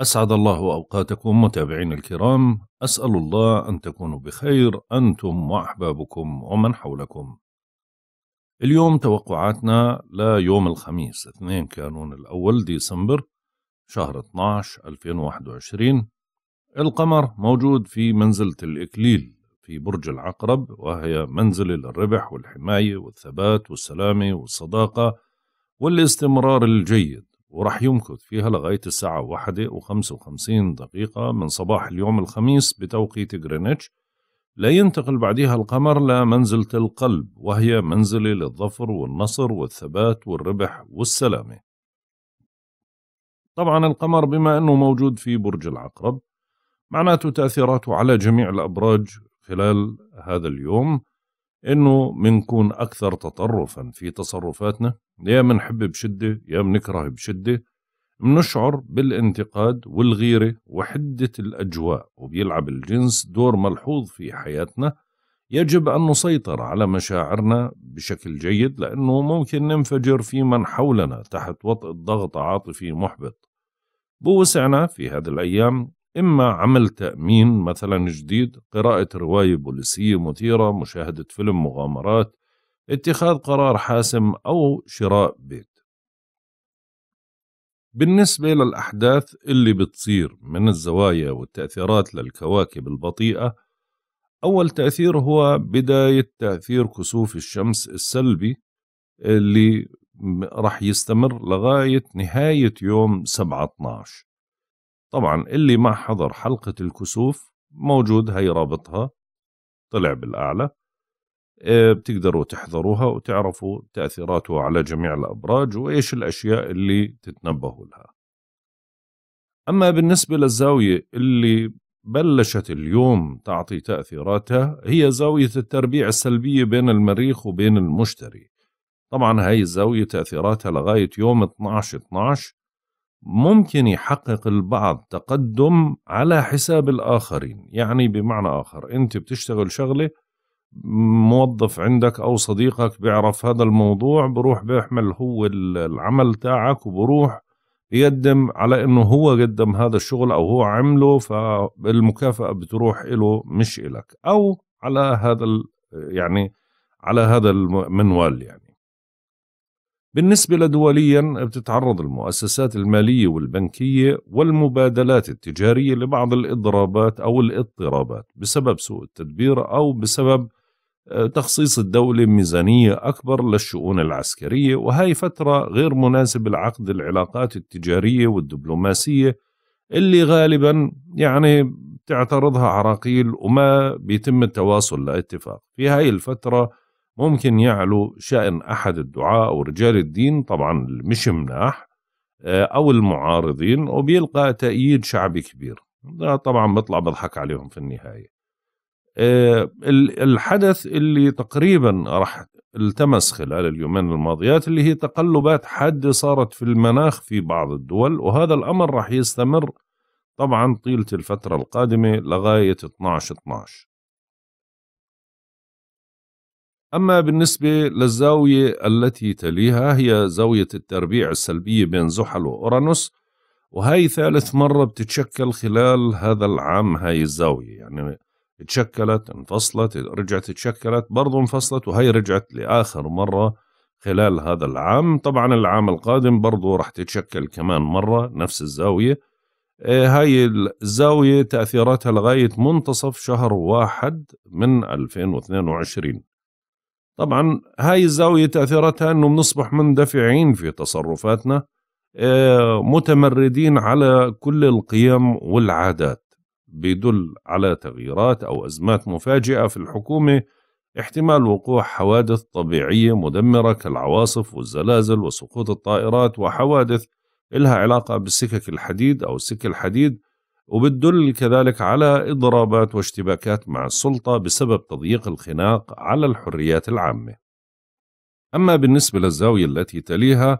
أسعد الله أوقاتكم متابعين الكرام، أسأل الله أن تكونوا بخير أنتم وأحبابكم ومن حولكم. اليوم توقعاتنا ليوم الخميس 2 كانون الأول ديسمبر شهر 12 2021. القمر موجود في منزلة الإكليل في برج العقرب، وهي منزلة للربح والحماية والثبات والسلامة والصداقة والاستمرار الجيد، ورح يمكث فيها لغاية الساعة 1:55 من صباح اليوم الخميس بتوقيت غرينتش. لا ينتقل بعدها القمر لمنزلة القلب، وهي منزلة للظفر والنصر والثبات والربح والسلامة. طبعا القمر بما أنه موجود في برج العقرب معناته تأثيراته على جميع الأبراج خلال هذا اليوم إنه منكون أكثر تطرفا في تصرفاتنا، يا منحب بشدة يا منكره بشدة، منشعر بالانتقاد والغيرة وحدة الأجواء، وبيلعب الجنس دور ملحوظ في حياتنا. يجب أن نسيطر على مشاعرنا بشكل جيد لأنه ممكن ننفجر في من حولنا تحت وطئ الضغط عاطفي محبط. بوسعنا في هذه الأيام إما عمل تأمين مثلا جديد، قراءة رواية بوليسية مثيرة، مشاهدة فيلم مغامرات، اتخاذ قرار حاسم أو شراء بيت. بالنسبة للأحداث اللي بتصير من الزوايا والتأثيرات للكواكب البطيئة، أول تأثير هو بداية تأثير كسوف الشمس السلبي اللي رح يستمر لغاية نهاية يوم 7/12. طبعا اللي ما حضر حلقة الكسوف موجود، هي رابطها طلع بالأعلى، بتقدروا تحضروها وتعرفوا تأثيراته على جميع الأبراج وإيش الأشياء اللي تتنبهوا لها. أما بالنسبة للزاوية اللي بلشت اليوم تعطي تأثيراتها، هي زاوية التربيع السلبية بين المريخ وبين المشتري. طبعا هاي الزاوية تأثيراتها لغاية يوم 12/12 ممكن يحقق البعض تقدم على حساب الآخرين. يعني بمعنى آخر، أنت بتشتغل شغلة، موظف عندك أو صديقك بيعرف هذا الموضوع، بروح بيحمل هو العمل تاعك وبروح يقدم على أنه هو قدم هذا الشغل أو هو عمله، فالمكافأة بتروح إله مش إلك، أو على هذا يعني على هذا المنوال. يعني بالنسبة لدوليا، بتتعرض المؤسسات المالية والبنكية والمبادلات التجارية لبعض الإضرابات أو الاضطرابات بسبب سوء التدبير أو بسبب تخصيص الدولة ميزانية أكبر للشؤون العسكرية، وهي فترة غير مناسبة لعقد العلاقات التجارية والدبلوماسية اللي غالبا يعني تعترضها عراقيل وما بيتم التواصل لاتفاق. في هاي الفترة ممكن يعلو شأن أحد الدعاة أو رجال الدين، طبعا مش مناح، أو المعارضين، وبيلقى تأييد شعبي كبير. طبعا بطلع بضحك عليهم في النهاية. الحدث اللي تقريبا رح التمس خلال اليومين الماضيات اللي هي تقلبات حادة صارت في المناخ في بعض الدول، وهذا الأمر رح يستمر طبعا طيلة الفترة القادمة لغاية 12/12. أما بالنسبة للزاوية التي تليها، هي زاوية التربيع السلبية بين زحل وأورانوس، وهي ثالث مرة بتتشكل خلال هذا العام. هاي الزاوية يعني تشكلت، انفصلت، رجعت تشكلت، برضو انفصلت، وهي رجعت لآخر مرة خلال هذا العام. طبعا العام القادم برضو رح تتشكل كمان مرة نفس الزاوية. هاي الزاوية تأثيراتها لغاية منتصف شهر 1 من 2022. طبعا هاي الزاوية تأثيراتها أنه بنصبح مندفعين في تصرفاتنا، متمردين على كل القيم والعادات، بيدل على تغييرات أو أزمات مفاجئة في الحكومة، احتمال وقوع حوادث طبيعية مدمرة كالعواصف والزلازل وسقوط الطائرات وحوادث إلها علاقة بالسكك الحديد أو سك الحديد، وبتدل كذلك على إضرابات واشتباكات مع السلطة بسبب تضييق الخناق على الحريات العامة. أما بالنسبة للزاوية التي تليها،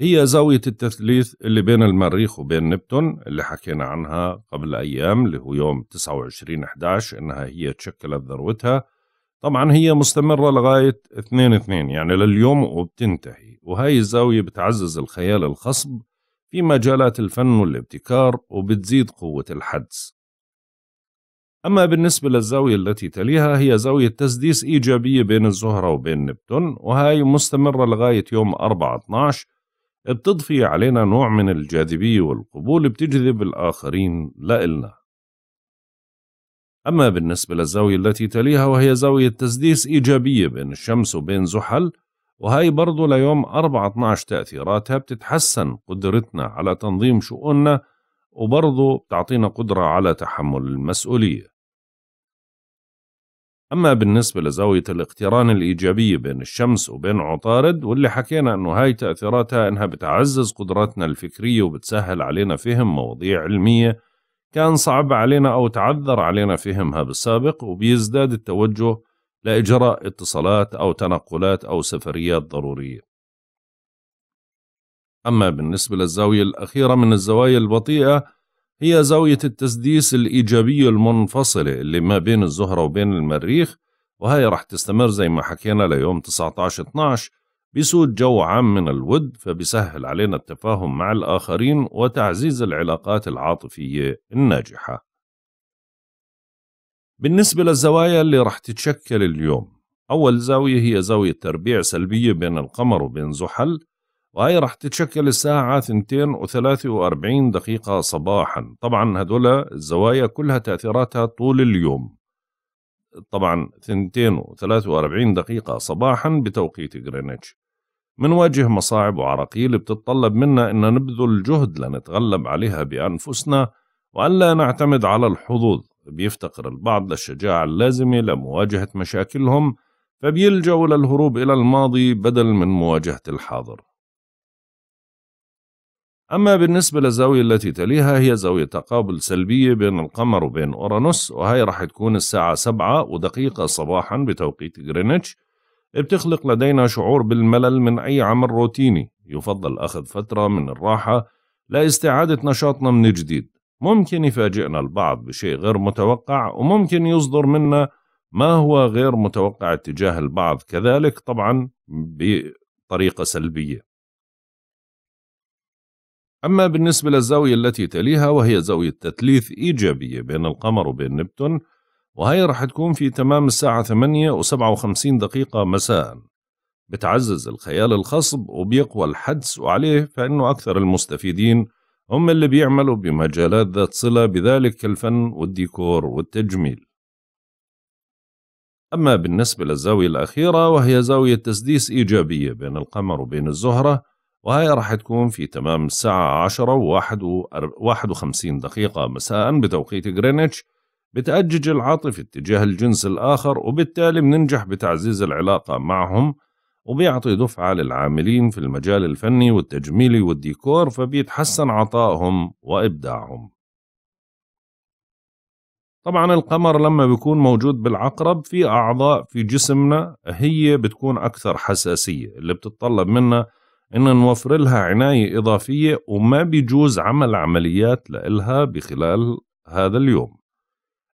هي زاوية التثليث اللي بين المريخ وبين نبتون اللي حكينا عنها قبل أيام، اللي هو يوم 29/11 إنها هي تشكلت ذروتها. طبعا هي مستمرة لغاية 2/2 يعني لليوم وبتنتهي، وهي الزاوية بتعزز الخيال الخصب في مجالات الفن والابتكار وبتزيد قوة الحدس. أما بالنسبة للزاوية التي تليها هي زاوية تسديس إيجابية بين الزهرة وبين نبتون، وهي مستمرة لغاية يوم 4/12، بتضفي علينا نوع من الجاذبية والقبول، بتجذب الآخرين لإلنا. أما بالنسبة للزاوية التي تليها وهي زاوية تسديس إيجابية بين الشمس وبين زحل، وهي برضو ليوم 4/12 تأثيراتها بتتحسن قدرتنا على تنظيم شؤوننا، وبرضو بتعطينا قدرة على تحمل المسؤولية. أما بالنسبة لزاوية الاقتران الإيجابية بين الشمس وبين عطارد، واللي حكينا أنه هاي تأثيراتها أنها بتعزز قدراتنا الفكرية وبتسهل علينا فهم مواضيع علمية كان صعب علينا أو تعذر علينا فهمها بالسابق، وبيزداد التوجه لإجراء اتصالات أو تنقلات أو سفريات ضرورية. أما بالنسبة للزاوية الأخيرة من الزوايا البطيئة هي زاوية التسديس الإيجابية المنفصلة اللي ما بين الزهرة وبين المريخ، وهي رح تستمر زي ما حكينا ليوم 19/12، بيسود جو عام من الود، فبيسهل علينا التفاهم مع الآخرين وتعزيز العلاقات العاطفية الناجحة. بالنسبة للزوايا اللي رح تتشكل اليوم، أول زاوية هي زاوية تربيع سلبية بين القمر وبين زحل، وهي رح تتشكل الساعة 2:43 صباحا. طبعا هدول الزوايا كلها تأثيراتها طول اليوم، طبعا 2:43 صباحا بتوقيت غرينتش. منواجه مصاعب وعراقيل بتتطلب منا أن نبذل جهد لنتغلب عليها بأنفسنا وألا نعتمد على الحظوظ. بيفتقر البعض للشجاعة اللازمة لمواجهة مشاكلهم، فبيلجأوا للهروب إلى الماضي بدل من مواجهة الحاضر. أما بالنسبة للزاوية التي تليها هي زاوية تقابل سلبية بين القمر وبين أورانوس، وهي رح تكون الساعة 7:00 صباحا بتوقيت غرينتش. بتخلق لدينا شعور بالملل من أي عمل روتيني، يفضل أخذ فترة من الراحة لاستعادة نشاطنا من جديد. ممكن يفاجئنا البعض بشيء غير متوقع، وممكن يصدر منا ما هو غير متوقع اتجاه البعض كذلك، طبعا بطريقة سلبية. أما بالنسبة للزاوية التي تليها وهي زاوية تثليث إيجابية بين القمر وبين نبتون، وهي رح تكون في تمام الساعة 8:57 مساء. بتعزز الخيال الخصب وبيقوى الحدس، وعليه فإنه أكثر المستفيدين هم اللي بيعملوا بمجالات ذات صلة بذلك كالفن والديكور والتجميل. أما بالنسبة للزاوية الأخيرة وهي زاوية تسديس إيجابية بين القمر وبين الزهرة، وهي راح تكون في تمام الساعة 10:51 مساء بتوقيت غرينتش. بتأجج العاطفة اتجاه الجنس الآخر، وبالتالي بننجح بتعزيز العلاقة معهم، وبيعطي دفعة للعاملين في المجال الفني والتجميلي والديكور، فبيتحسن عطائهم وإبداعهم. طبعا القمر لما بيكون موجود بالعقرب في أعضاء في جسمنا هي بتكون أكثر حساسية، اللي بتتطلب منا إن نوفر لها عناية إضافية، وما بيجوز عمل عمليات لإلها بخلال هذا اليوم.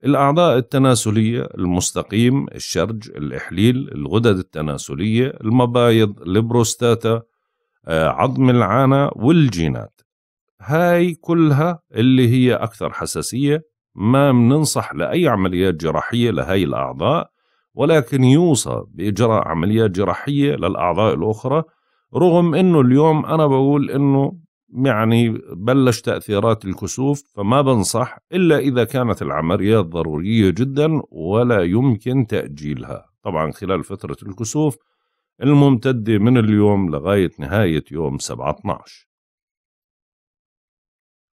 الأعضاء التناسلية، المستقيم، الشرج، الإحليل، الغدد التناسلية، المبايض، البروستاتا، عظم العانة والجينات، هاي كلها اللي هي أكثر حساسية. ما مننصح لأي عمليات جراحية لهاي الأعضاء، ولكن يوصى بإجراء عمليات جراحية للأعضاء الأخرى، رغم انه اليوم انا بقول انه يعني بلش تأثيرات الكسوف، فما بنصح الا اذا كانت العمليات ضرورية جدا ولا يمكن تأجيلها، طبعا خلال فترة الكسوف الممتدة من اليوم لغاية نهاية يوم 7/12.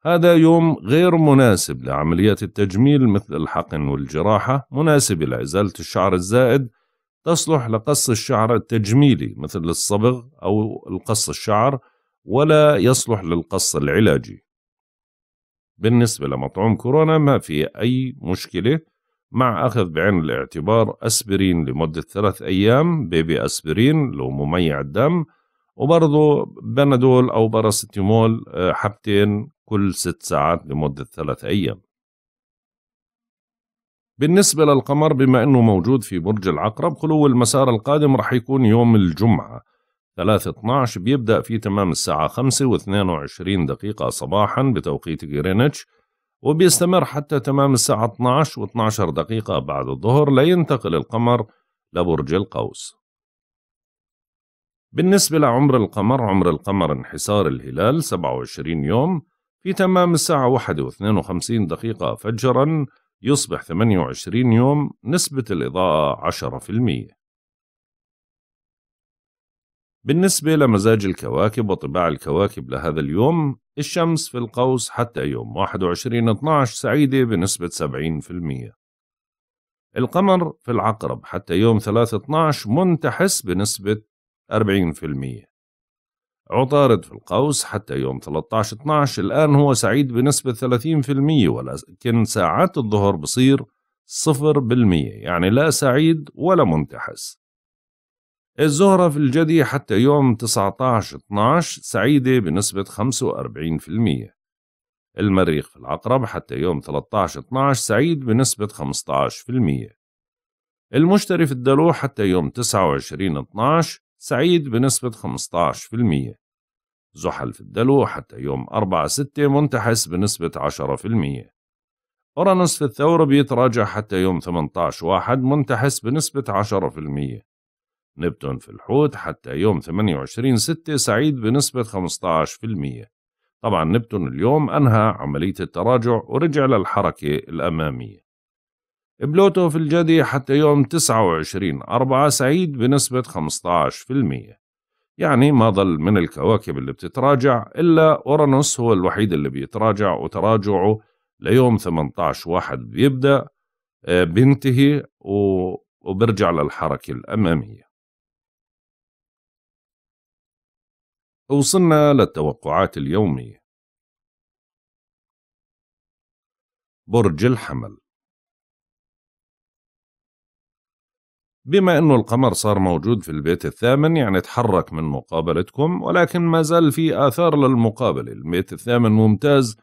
هذا يوم غير مناسب لعمليات التجميل مثل الحقن والجراحة، مناسب لإزالة الشعر الزائد، تصلح لقص الشعر التجميلي مثل الصبغ أو القص الشعر، ولا يصلح للقص العلاجي. بالنسبة لمطعوم كورونا ما في أي مشكلة، مع أخذ بعين الاعتبار أسبرين لمدة 3 أيام، بيبي أسبرين لو مميع الدم، وبرضه بنادول أو باراستيمول حبتين كل 6 ساعات لمدة 3 أيام. بالنسبة للقمر بما أنه موجود في برج العقرب، خلو المسار القادم رح يكون يوم الجمعة، 3:12 بيبدأ في تمام الساعة 5:22 صباحا بتوقيت جرينتش، وبيستمر حتى تمام الساعة 12:12 بعد الظهر لينتقل القمر لبرج القوس. بالنسبة لعمر القمر، عمر القمر انحسار الهلال 27 يوم. في تمام الساعة 1:52 فجرا يصبح 28 يوم، نسبة الإضاءة 10%. بالنسبة لمزاج الكواكب وطباع الكواكب لهذا اليوم، الشمس في القوس حتى يوم 21/12 سعيدة بنسبة 70%. القمر في العقرب حتى يوم 3/12 منتحس بنسبة 40%. عطارد في القوس حتى يوم 13/12 الآن هو سعيد بنسبة 30%، ولكن ساعات الظهر بصير 0%، يعني لا سعيد ولا منتحس. الزهرة في الجدي حتى يوم 19/12 سعيدة بنسبة 45%. المريخ في العقرب حتى يوم 13/12 سعيد بنسبة 15%. المشتري في الدلو حتى يوم 29/12 سعيد بنسبة 15%. زحل في الدلو حتى يوم 4/6 منتحس بنسبة 10%. أورانوس في الثور بيتراجع حتى يوم 18/1 منتحس بنسبة 10%. نبتون في الحوت حتى يوم 28/6 سعيد بنسبة 15%. طبعا نبتون اليوم أنهى عملية التراجع ورجع للحركة الأمامية. بلوتو في الجدي حتى يوم 29/4 سعيد بنسبة 15%، يعني ما ظل من الكواكب اللي بتتراجع إلا أورانوس هو الوحيد اللي بيتراجع، وتراجعه ليوم 18/1 بيبدأ بينتهي وبرجع للحركة الأمامية. وصلنا للتوقعات اليومية. برج الحمل، بما أنه القمر صار موجود في البيت الثامن يعني تحرك من مقابلتكم، ولكن ما زال في آثار للمقابلة. البيت الثامن ممتاز،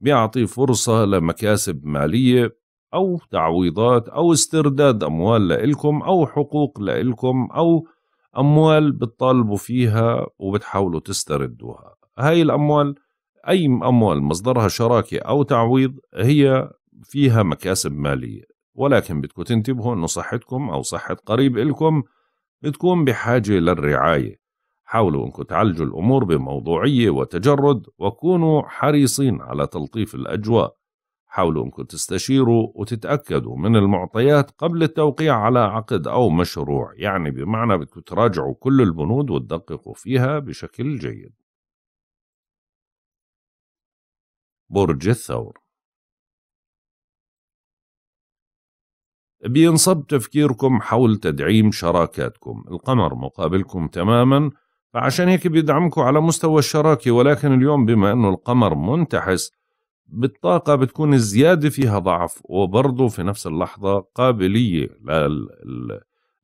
بيعطي فرصة لمكاسب مالية أو تعويضات أو استرداد أموال لإلكم أو حقوق لإلكم أو أموال بتطالبوا فيها وبتحاولوا تستردوها. هاي الأموال، أي أموال مصدرها شراكة أو تعويض، هي فيها مكاسب مالية، ولكن بدكم تنتبهوا أنه صحتكم أو صحة قريب إلكم بتكون بحاجة للرعاية. حاولوا أنكم تعالجوا الأمور بموضوعية وتجرد، وكونوا حريصين على تلطيف الأجواء. حاولوا أنكم تستشيروا وتتأكدوا من المعطيات قبل التوقيع على عقد أو مشروع، يعني بمعنى بدكم تراجعوا كل البنود وتدققوا فيها بشكل جيد. برج الثور، بينصب تفكيركم حول تدعيم شراكاتكم. القمر مقابلكم تماما، فعشان هيك بيدعمكم على مستوى الشراكة، ولكن اليوم بما أنه القمر منتحس بالطاقة بتكون الزيادة فيها ضعف، وبرضه في نفس اللحظة قابلية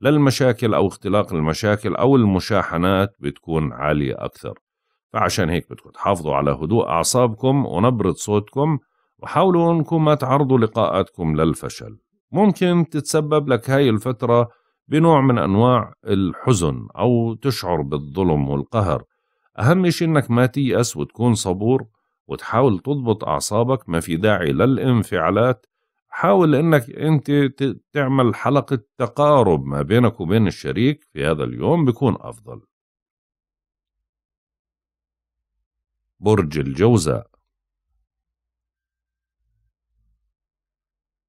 للمشاكل أو اختلاق المشاكل أو المشاحنات بتكون عالية أكثر. فعشان هيك بدكم تحافظوا على هدوء أعصابكم ونبرة صوتكم، وحاولوا أنكم ما تعرضوا لقاءاتكم للفشل. ممكن تتسبب لك هاي الفترة بنوع من أنواع الحزن أو تشعر بالظلم والقهر. أهم شيء أنك ما تيأس وتكون صبور وتحاول تضبط أعصابك، ما في داعي للانفعالات. حاول أنك أنت تعمل حلقة تقارب ما بينك وبين الشريك في هذا اليوم، بيكون أفضل. برج الجوزاء،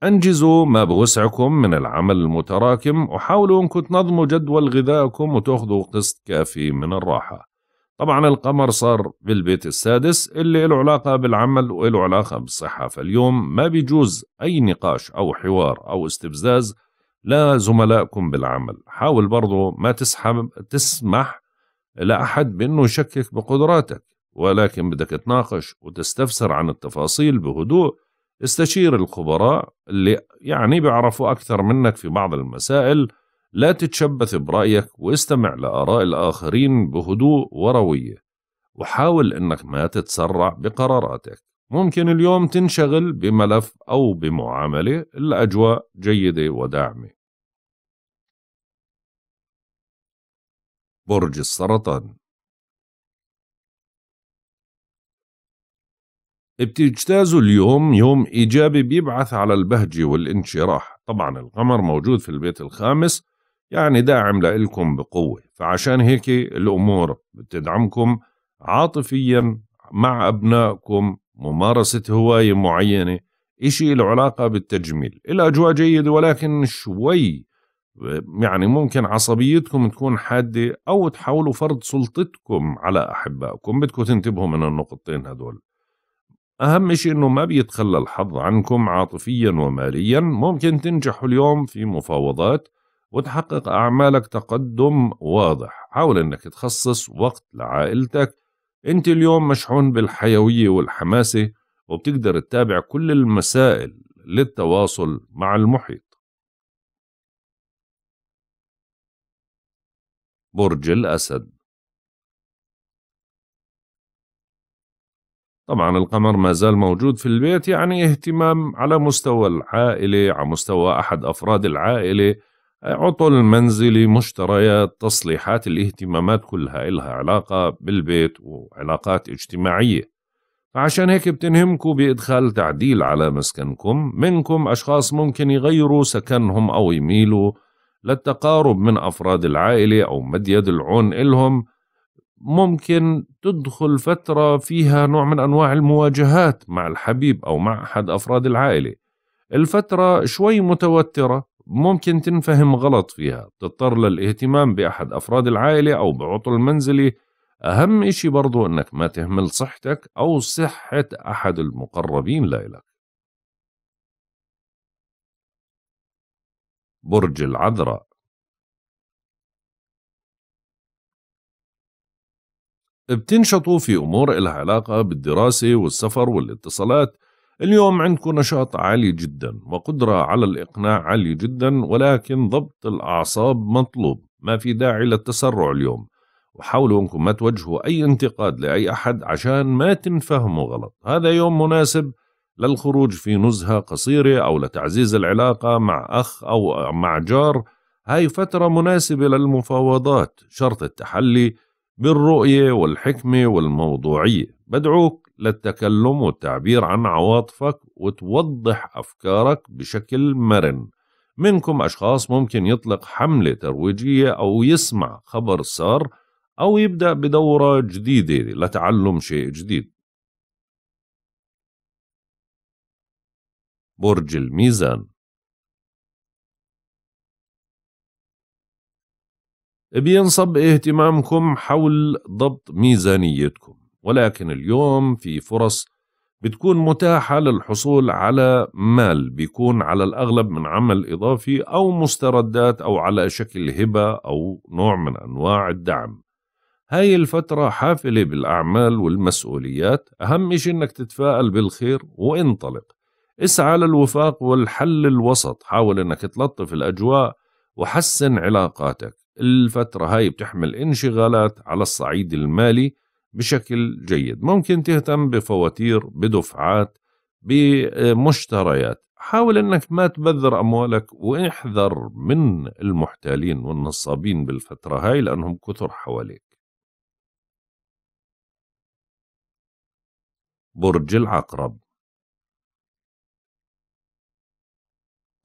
أنجزوا ما بوسعكم من العمل المتراكم، وحاولوا أنكم تنظموا جدول غذائكم وتأخذوا قسط كافي من الراحة. طبعا القمر صار بالبيت السادس اللي له علاقة بالعمل وله علاقة بالصحة، فاليوم ما بيجوز أي نقاش أو حوار أو استفزاز لزملائكم بالعمل. حاول برضو ما تسمح لأحد بأنه يشكك بقدراتك، ولكن بدك تناقش وتستفسر عن التفاصيل بهدوء. استشير الخبراء اللي يعني بيعرفوا أكثر منك في بعض المسائل. لا تتشبث برأيك، واستمع لآراء الآخرين بهدوء وروية، وحاول أنك ما تتسرع بقراراتك. ممكن اليوم تنشغل بملف أو بمعاملة، الأجواء جيدة وداعمة. برج السرطان. بتجتاز اليوم يوم إيجابي بيبعث على البهجة والانشراح. طبعا القمر موجود في البيت الخامس، يعني داعم لإلكم بقوة، فعشان هيك الأمور بتدعمكم عاطفيا مع أبنائكم، ممارسة هواية معينة، إشي له علاقة بالتجميل. الأجواء جيدة ولكن شوي يعني ممكن عصبيتكم تكون حادة أو تحاولوا فرض سلطتكم على أحبائكم، بدكم تنتبهوا من النقطتين هدول. أهم شيء إنه ما بيتخلى الحظ عنكم عاطفيا وماليا، ممكن تنجحوا اليوم في مفاوضات وتحقق أعمالك تقدم واضح. حاول إنك تخصص وقت لعائلتك، أنت اليوم مشحون بالحيوية والحماسة وبتقدر تتابع كل المسائل للتواصل مع المحيط. برج الأسد. طبعا القمر ما زال موجود في البيت، يعني اهتمام على مستوى العائلة، على مستوى أحد أفراد العائلة، عطل منزلي، مشتريات، تصليحات، الاهتمامات كلها إلها علاقة بالبيت وعلاقات اجتماعية. فعشان هيك بتنهمكم بإدخال تعديل على مسكنكم. منكم أشخاص ممكن يغيروا سكنهم أو يميلوا للتقارب من أفراد العائلة أو مد يد العون إلهم. ممكن تدخل فترة فيها نوع من أنواع المواجهات مع الحبيب أو مع أحد أفراد العائلة. الفترة شوي متوترة، ممكن تنفهم غلط فيها، تضطر للاهتمام بأحد أفراد العائلة أو بعطل منزلي. أهم إشي برضو أنك ما تهمل صحتك أو صحة أحد المقربين لإلك. برج العذراء. بتنشطوا في أمور إلها علاقة بالدراسة والسفر والاتصالات. اليوم عندكم نشاط عالي جدا وقدرة على الإقناع عالي جدا، ولكن ضبط الأعصاب مطلوب، ما في داعي للتسرع اليوم. وحاولوا أنكم ما توجهوا أي انتقاد لأي أحد عشان ما تنفهموا غلط. هذا يوم مناسب للخروج في نزهة قصيرة أو لتعزيز العلاقة مع أخ أو مع جار. هاي فترة مناسبة للمفاوضات، شرط التحلي بالرؤية والحكمة والموضوعية. بدعوك للتكلم والتعبير عن عواطفك وتوضح أفكارك بشكل مرن. منكم أشخاص ممكن يطلق حملة ترويجية أو يسمع خبر سار أو يبدأ بدورة جديدة لتعلم شيء جديد. برج الميزان. بينصب اهتمامكم حول ضبط ميزانيتكم، ولكن اليوم في فرص بتكون متاحة للحصول على مال بيكون على الأغلب من عمل إضافي أو مستردات أو على شكل هبة أو نوع من أنواع الدعم. هاي الفترة حافلة بالأعمال والمسؤوليات. أهم شيء إنك تتفائل بالخير وانطلق، اسعى للوفاق والحل الوسط. حاول إنك تلطف الأجواء وحسن علاقاتك. الفترة هاي بتحمل انشغالات على الصعيد المالي بشكل جيد، ممكن تهتم بفواتير، بدفعات، بمشتريات. حاول انك ما تبذر اموالك واحذر من المحتالين والنصابين بالفترة هاي لانهم كثر حواليك. برج العقرب.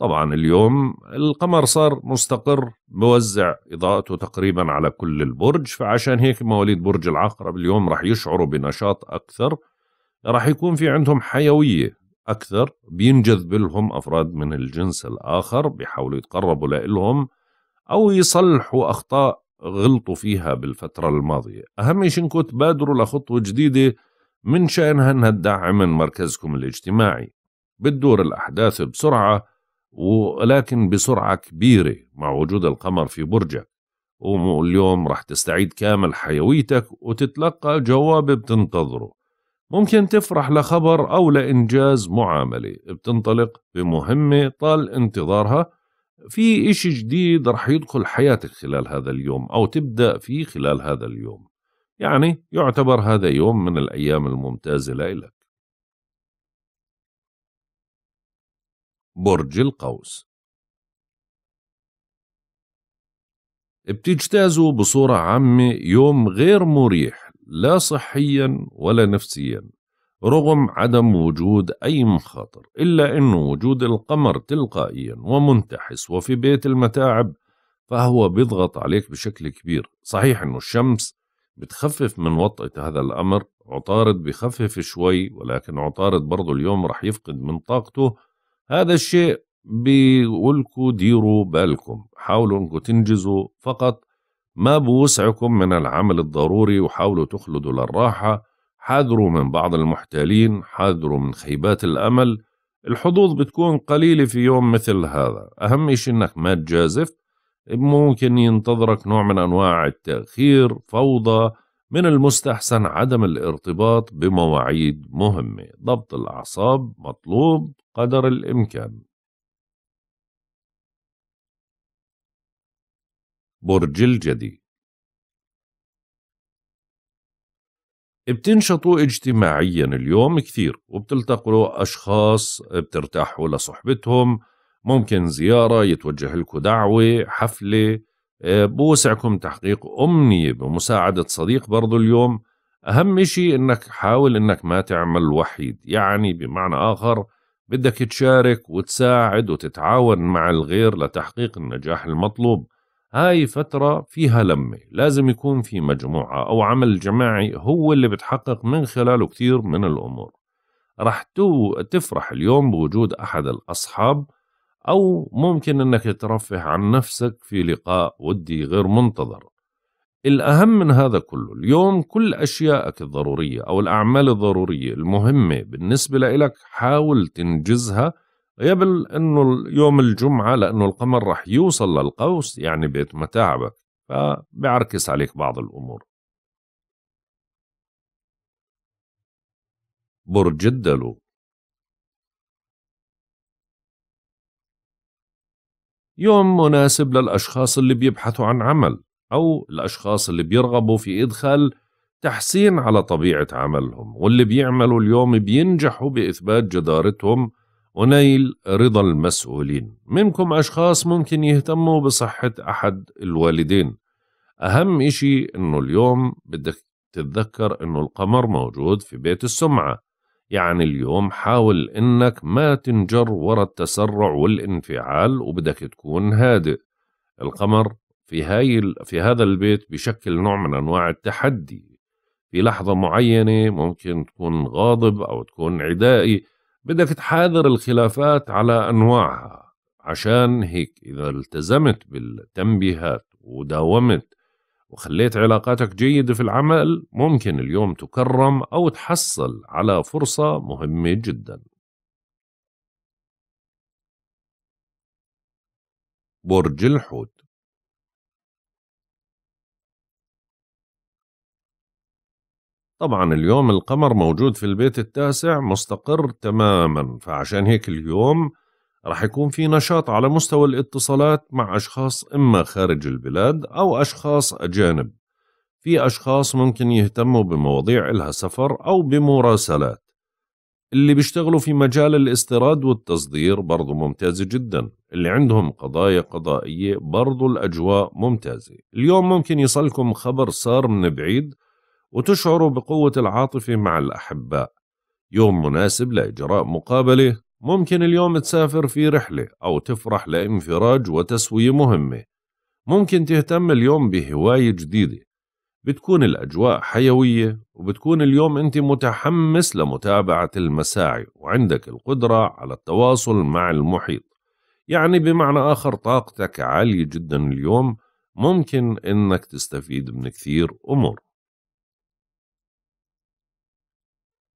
طبعا اليوم القمر صار مستقر، بوزع إضاءته تقريبا على كل البرج، فعشان هيك مواليد برج العقرب اليوم رح يشعروا بنشاط أكثر، رح يكون في عندهم حيوية أكثر، بينجذب لهم أفراد من الجنس الآخر، بيحاولوا يتقربوا لهم أو يصلحوا أخطاء غلطوا فيها بالفترة الماضية. أهم شيء إنكم تبادروا لخطوة جديدة من شأنها إنها تدعم من مركزكم الاجتماعي. بتدور الأحداث بسرعة ولكن بسرعة كبيرة مع وجود القمر في برجك، واليوم رح تستعيد كامل حيويتك وتتلقى جواب بتنتظره. ممكن تفرح لخبر أو لإنجاز معاملة بتنطلق بمهمة طال انتظارها. في إشي جديد رح يدخل حياتك خلال هذا اليوم أو تبدأ فيه خلال هذا اليوم، يعني يعتبر هذا يوم من الأيام الممتازة لإلك. برج القوس. بتجتازوا بصورة عامة يوم غير مريح لا صحيا ولا نفسيا رغم عدم وجود أي مخاطر، إلا أنه وجود القمر تلقائيا ومنتحس وفي بيت المتاعب فهو بيضغط عليك بشكل كبير. صحيح أنه الشمس بتخفف من وطأة هذا الأمر، عطارد بخفف شوي، ولكن عطارد برضو اليوم رح يفقد من طاقته. هذا الشيء بيقولكوا ديروا بالكم، حاولوا أنكم تنجزوا فقط ما بوسعكم من العمل الضروري، وحاولوا تخلدوا للراحة، حاذروا من بعض المحتالين، حاذروا من خيبات الأمل. الحظوظ بتكون قليلة في يوم مثل هذا. أهم شيء أنك ما تجازف، ممكن ينتظرك نوع من أنواع التأخير، فوضى. من المستحسن عدم الارتباط بمواعيد مهمة. ضبط الأعصاب مطلوب قدر الإمكان. برج الجدي، بتنشطوا اجتماعيا اليوم كثير وبتلتقوا أشخاص بترتاحوا لصحبتهم، ممكن زيارة، يتوجه لكم دعوة، حفلة، بوسعكم تحقيق أمنية بمساعدة صديق برضو اليوم. أهم شيء أنك حاول أنك ما تعمل وحيد، يعني بمعنى آخر بدك تشارك وتساعد وتتعاون مع الغير لتحقيق النجاح المطلوب. هاي فترة فيها لمة، لازم يكون في مجموعة أو عمل جماعي هو اللي بتحقق من خلاله كثير من الأمور. رح تفرح اليوم بوجود أحد الأصحاب، أو ممكن أنك ترفه عن نفسك في لقاء ودي غير منتظر. الأهم من هذا كله اليوم كل أشيائك الضرورية أو الأعمال الضرورية المهمة بالنسبة لك حاول تنجزها قبل أنه يوم الجمعة، لأنه القمر رح يوصل للقوس يعني بيت متاعبك، فبيعركس عليك بعض الأمور. برج الدلو، يوم مناسب للأشخاص اللي بيبحثوا عن عمل أو الأشخاص اللي بيرغبوا في إدخال تحسين على طبيعة عملهم، واللي بيعملوا اليوم بينجحوا بإثبات جدارتهم ونيل رضا المسؤولين. منكم أشخاص ممكن يهتموا بصحة أحد الوالدين. أهم إشي أنه اليوم بدك تتذكر أنه القمر موجود في بيت السمعة، يعني اليوم حاول أنك ما تنجر وراء التسرع والانفعال وبدك تكون هادئ. القمر في هذا البيت بشكل نوع من أنواع التحدي، في لحظة معينة ممكن تكون غاضب أو تكون عدائي، بدك تحاذر الخلافات على أنواعها. عشان هيك إذا التزمت بالتنبيهات وداومت وخليت علاقاتك جيدة في العمل، ممكن اليوم تكرم أو تحصل على فرصة مهمة جدا. برج الحوت، طبعا اليوم القمر موجود في البيت التاسع مستقر تماما، فعشان هيك اليوم رح يكون في نشاط على مستوى الاتصالات مع أشخاص إما خارج البلاد أو أشخاص أجانب. في أشخاص ممكن يهتموا بمواضيع إلها سفر أو بمراسلات. اللي بيشتغلوا في مجال الاستيراد والتصدير برضو ممتازة جدا. اللي عندهم قضايا قضائية برضو الأجواء ممتازة. اليوم ممكن يصلكم خبر صار من بعيد وتشعروا بقوة العاطفة مع الأحباء. يوم مناسب لإجراء مقابلة، ممكن اليوم تسافر في رحلة أو تفرح لإنفراج وتسوية مهمة. ممكن تهتم اليوم بهواية جديدة، بتكون الأجواء حيوية وبتكون اليوم أنت متحمس لمتابعة المساعي وعندك القدرة على التواصل مع المحيط، يعني بمعنى آخر طاقتك عالية جدا اليوم، ممكن أنك تستفيد من كثير أمور.